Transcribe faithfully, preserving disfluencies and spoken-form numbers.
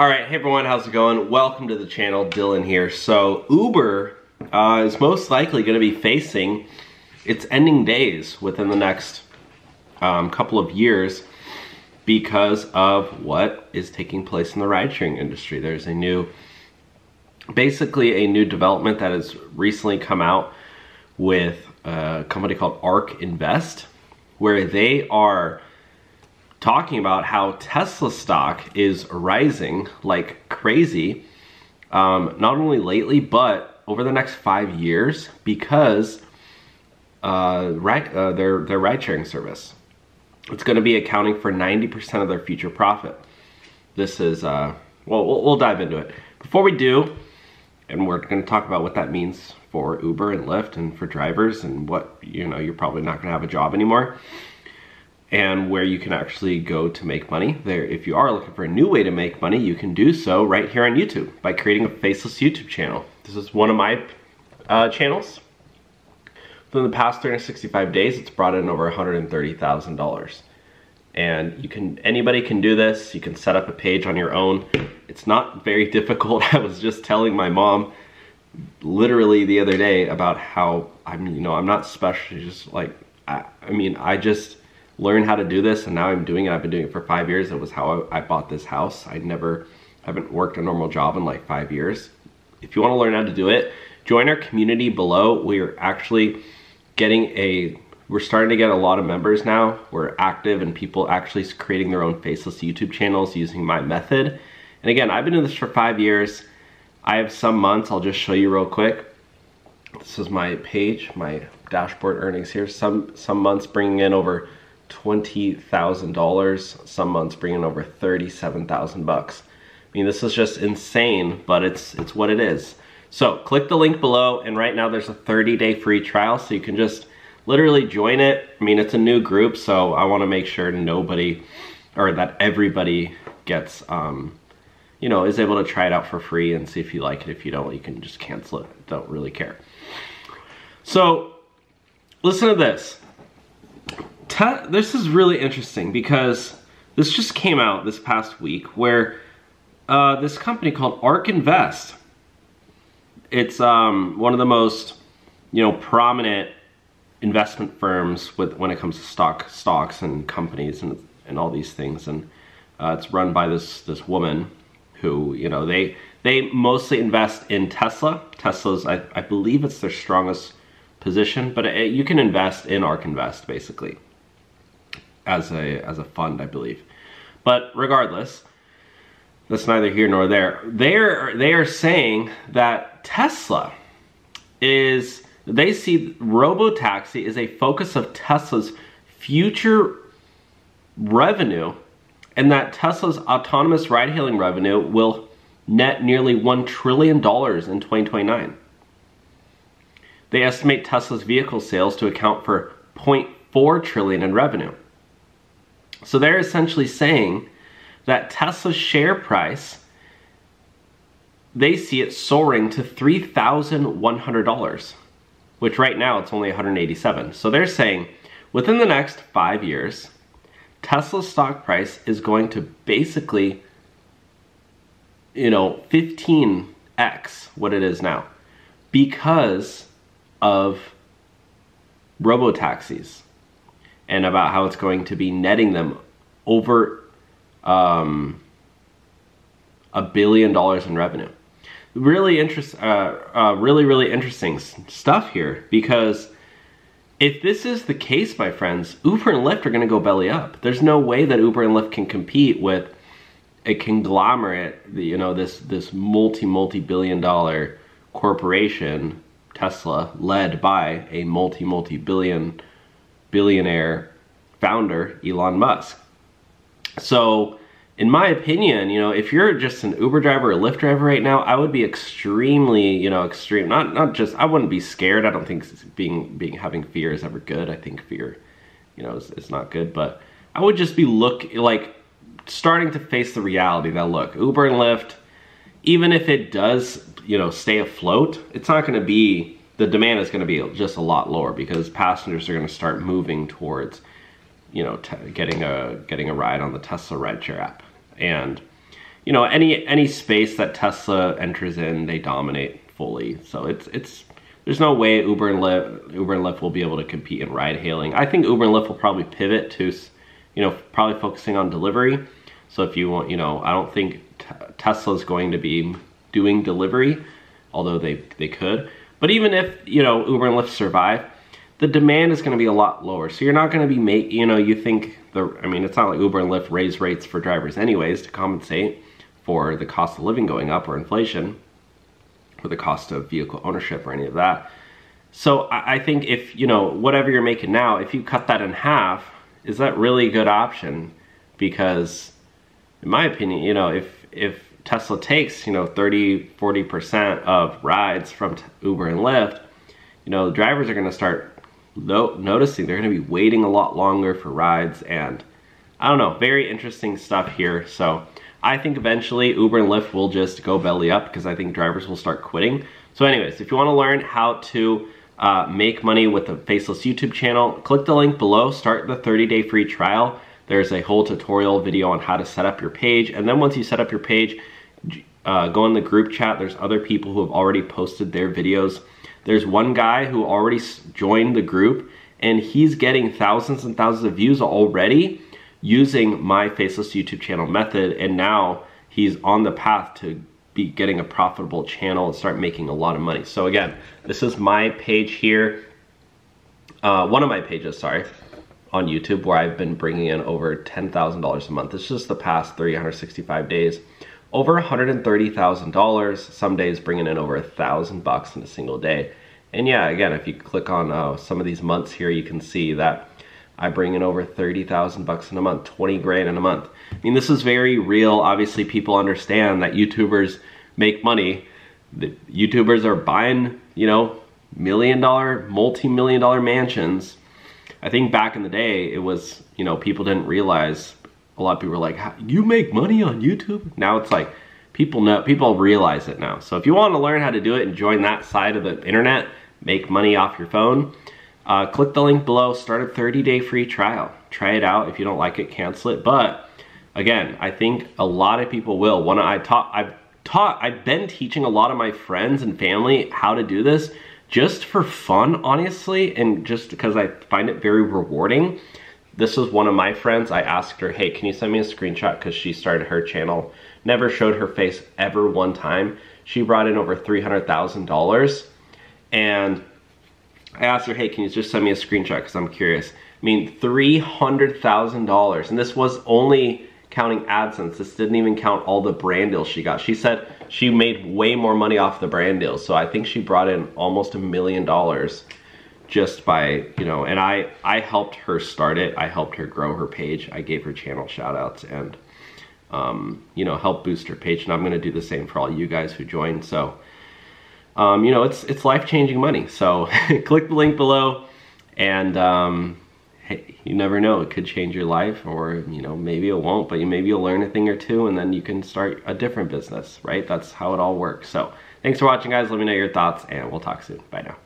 All right, hey everyone, how's it going? Welcome to the channel, Dylan here. So Uber uh, is most likely gonna be facing its ending days within the next um, couple of years because of what is taking place in the ride-sharing industry. There's a new, basically a new development that has recently come out with a company called ARK Invest, where they are talking about how Tesla stock is rising like crazy, um, not only lately, but over the next five years because uh, right, uh, their, their ride-sharing service. It's gonna be accounting for ninety percent of their future profit. This is, uh, well, well, we'll dive into it. Before we do, and we're gonna talk about what that means for Uber and Lyft and for drivers and what, you know, you're probably not gonna have a job anymore and where you can actually go to make money. There, if you are looking for a new way to make money, you can do so right here on YouTube by creating a Faceless YouTube channel. This is one of my uh, channels. Within the past three hundred sixty-five days, it's brought in over one hundred thirty thousand dollars. And you can, anybody can do this. You can set up a page on your own. It's not very difficult. I was just telling my mom literally the other day about how I'm, you know, I'm not special. Just like, I, I mean, I just learned how to do this and now I'm doing it. I've been doing it for five years. It was how I, I bought this house. I never, haven't worked a normal job in like five years. If you want to learn how to do it, join our community below. We're actually getting a, we're starting to get a lot of members now. We're active and people actually creating their own Faceless YouTube channels using my method. And again, I've been doing this for five years. I have some months, I'll just show you real quick. This is my page, my dashboard earnings here. Some, some months bringing in over twenty thousand dollars, some months bringing in over thirty-seven thousand bucks. I mean, this is just insane, but it's, it's what it is. So click the link below, and right now there's a thirty day free trial, so you can just literally join it. I mean, it's a new group, so I wanna make sure nobody, or that everybody gets, um, you know, is able to try it out for free and see if you like it. If you don't, you can just cancel it, don't really care. So listen to this. Te- this is really interesting because this just came out this past week where uh, this company called ARK Invest, it's um, one of the most, you know, prominent investment firms with when it comes to stock, stocks and companies and and all these things. And uh, it's run by this this woman who, you know, they they mostly invest in Tesla. Tesla's, I, I believe it's their strongest position, but it, you can invest in ARK Invest basically as a as a fund, I believe. But regardless, that's neither here nor there. They're, they are saying that Tesla is, they see robotaxi is a focus of Tesla's future revenue, and that Tesla's autonomous ride-hailing revenue will net nearly one trillion dollars in twenty twenty-nine. They estimate Tesla's vehicle sales to account for zero point four trillion dollars in revenue. So they're essentially saying that Tesla's share price, they see it soaring to three thousand one hundred dollars, which right now it's only one hundred eighty-seven. So they're saying within the next five years, Tesla's stock price is going to basically, you know, fifteen X what it is now because of robotaxis and about how it's going to be netting them over um a billion dollars in revenue. Really interest uh, uh really really interesting stuff here, because if this is the case, my friends, Uber and Lyft are going to go belly up. There's no way that Uber and Lyft can compete with a conglomerate, you know, this this multi multi billion dollar corporation, Tesla, led by a multi multi billion billionaire founder, Elon Musk. So in my opinion, you know, if you're just an Uber driver or Lyft driver right now, I would be extremely, you know, extreme, not not just, I wouldn't be scared. I don't think being, being having fear is ever good. I think fear, you know, is, is not good, but I would just be look, like starting to face the reality that look, Uber and Lyft, even if it does, you know, stay afloat, it's not gonna be, the demand is gonna be just a lot lower because passengers are gonna start moving towards, you know, t getting a getting a ride on the Tesla rideshare app, and you know, any any space that Tesla enters in, they dominate fully. So it's it's there's no way Uber and Lyft Uber and Lyft will be able to compete in ride hailing. I think Uber and Lyft will probably pivot to, you know, probably focusing on delivery. So if you want, you know, I don't think t Tesla's going to be doing delivery, although they they could. But even if, you know, Uber and Lyft survive, the demand is going to be a lot lower. So you're not going to be make, you know, you think the, I mean, it's not like Uber and Lyft raise rates for drivers anyways to compensate for the cost of living going up or inflation or the cost of vehicle ownership or any of that. So I, I think if, you know, whatever you're making now, if you cut that in half, is that really a good option? Because in my opinion, you know, if, if Tesla takes, you know, thirty, forty percent of rides from Uber and Lyft, you know, the drivers are going to start no noticing they're going to be waiting a lot longer for rides. And I don't know, very interesting stuff here. So I think eventually Uber and Lyft will just go belly up because I think drivers will start quitting. So anyways, if you want to learn how to uh, make money with the Faceless YouTube channel, click the link below, start the thirty day free trial. There's a whole tutorial video on how to set up your page. And then once you set up your page, uh, go in the group chat. There's other people who have already posted their videos. There's one guy who already joined the group and he's getting thousands and thousands of views already using my Faceless YouTube channel method. And now he's on the path to be getting a profitable channel and start making a lot of money. So again, this is my page here. Uh, one of my pages, sorry. On YouTube, where I've been bringing in over ten thousand dollars a month. It's just the past three hundred sixty-five days, over one hundred thirty thousand dollars. Some days bringing in over a thousand bucks in a single day. And yeah, again, if you click on uh, some of these months here, you can see that I bring in over thirty thousand bucks in a month, twenty grand in a month. I mean, this is very real. Obviously, people understand that YouTubers make money. The YouTubers are buying, you know, million dollar, multi-million dollar mansions. I think back in the day, it was, you know, people didn't realize, a lot of people were like, you make money on YouTube? Now it's like, people know, people realize it now. So if you want to learn how to do it and join that side of the internet, make money off your phone, uh, click the link below, start a thirty day free trial. Try it out. If you don't like it, cancel it. But again, I think a lot of people will. When I taught, I've taught, I've been teaching a lot of my friends and family how to do this, just for fun, honestly, and just because I find it very rewarding. This was one of my friends. I asked her, hey, can you send me a screenshot? Because she started her channel, never showed her face ever one time. She brought in over three hundred thousand dollars. And I asked her, hey, can you just send me a screenshot? Because I'm curious. I mean, three hundred thousand dollars. And this was only counting AdSense. This didn't even count all the brand deals she got. She said she made way more money off the brand deals. So I think she brought in almost a million dollars just by, you know, and I, I helped her start it. I helped her grow her page. I gave her channel shout outs and, um, you know, help boost her page. And I'm going to do the same for all you guys who joined. So, um, you know, it's, it's life changing money. So click the link below and, um, hey, you never know, it could change your life, or, you know, maybe it won't, but you maybe you'll learn a thing or two and then you can start a different business, right? That's how it all works. So thanks for watching, guys. Let me know your thoughts and we'll talk soon. Bye now.